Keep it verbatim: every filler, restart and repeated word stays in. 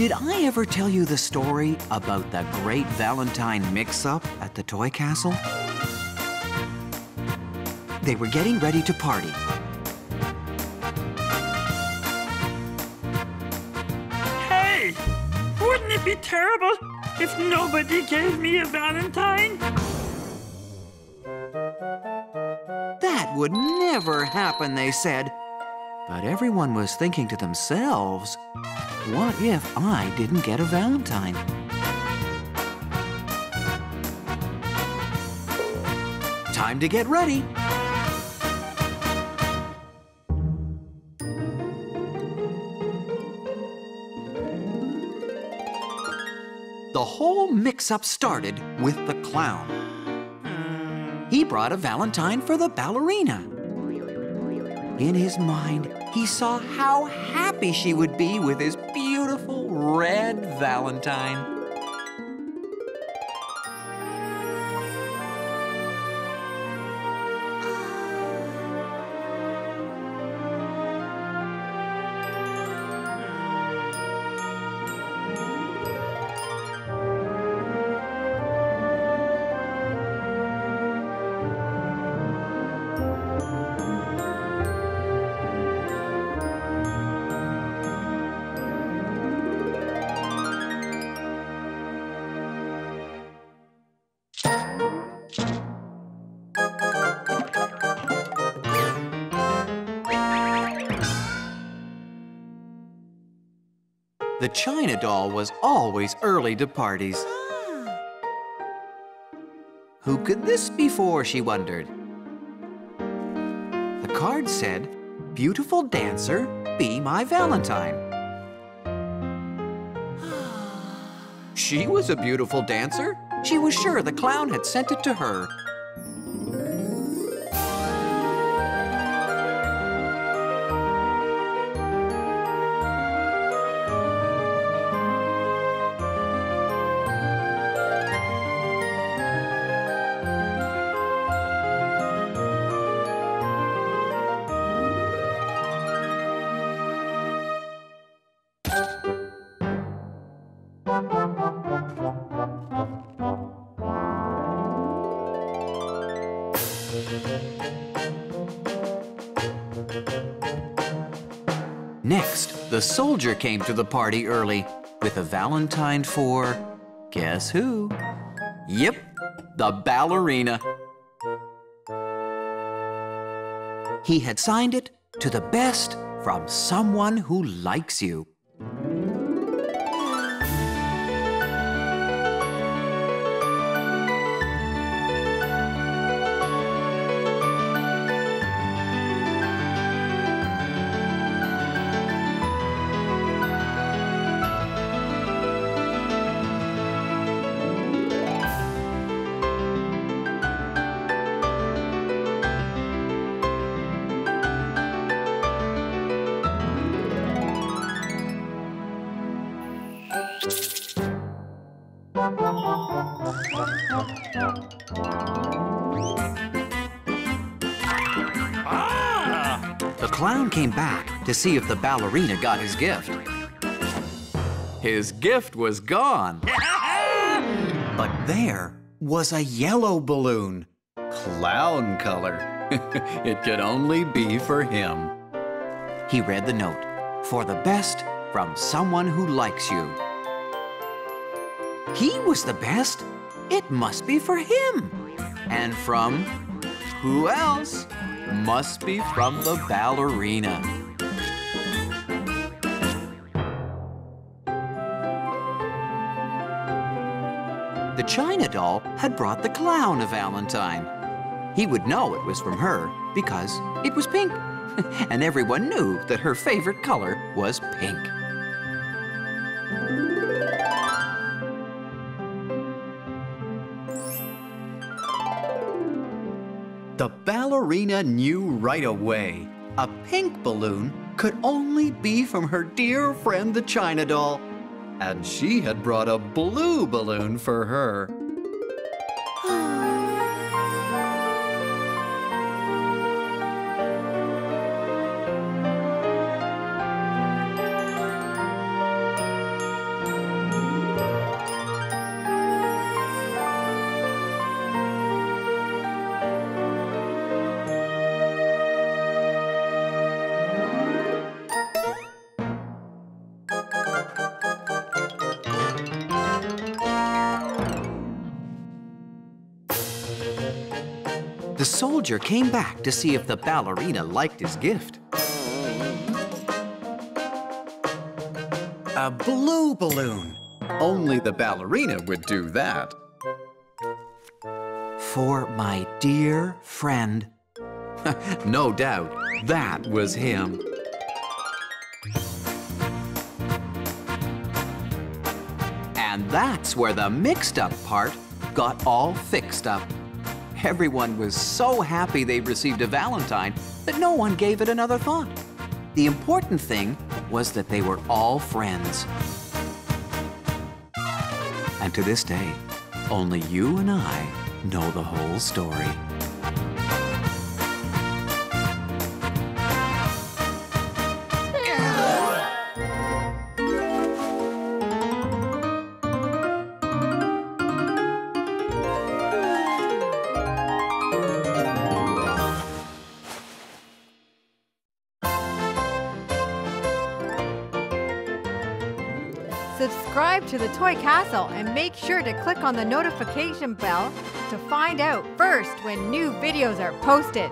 Did I ever tell you the story about the great Valentine mix-up at the Toy Castle? They were getting ready to party. Hey! Wouldn't it be terrible if nobody gave me a Valentine? That would never happen, they said. But everyone was thinking to themselves, what if I didn't get a Valentine? Time to get ready. The whole mix-up started with the clown. He brought a Valentine for the ballerina. In his mind, he saw how happy she would be with his beautiful red Valentine. The China doll was always early to parties. Ah. Who could this be for, she wondered. The card said, "Beautiful dancer, be my Valentine." She was a beautiful dancer. She was sure the clown had sent it to her. Next, the soldier came to the party early with a Valentine for, guess who? Yep, the ballerina. He had signed it to the best from someone who likes you. Ah! The clown came back to see if the ballerina got his gift. His gift was gone. But there was a yellow balloon. Clown color. It could only be for him. He read the note, "For the best from someone who likes you." He was the best. It must be for him. And from who else? Must be from the ballerina. The China doll had brought the clown a Valentine. He would know it was from her because it was pink. And everyone knew that her favorite color was pink. The ballerina knew right away a pink balloon could only be from her dear friend the China doll, and she had brought a blue balloon for her. The soldier came back to see if the ballerina liked his gift. A blue balloon. Only the ballerina would do that. For my dear friend. No doubt, that was him. And that's where the mixed-up part got all fixed up. Everyone was so happy they received a Valentine that no one gave it another thought. The important thing was that they were all friends. And to this day, only you and I know the whole story. Subscribe to The Toy Castle and make sure to click on the notification bell to find out first when new videos are posted.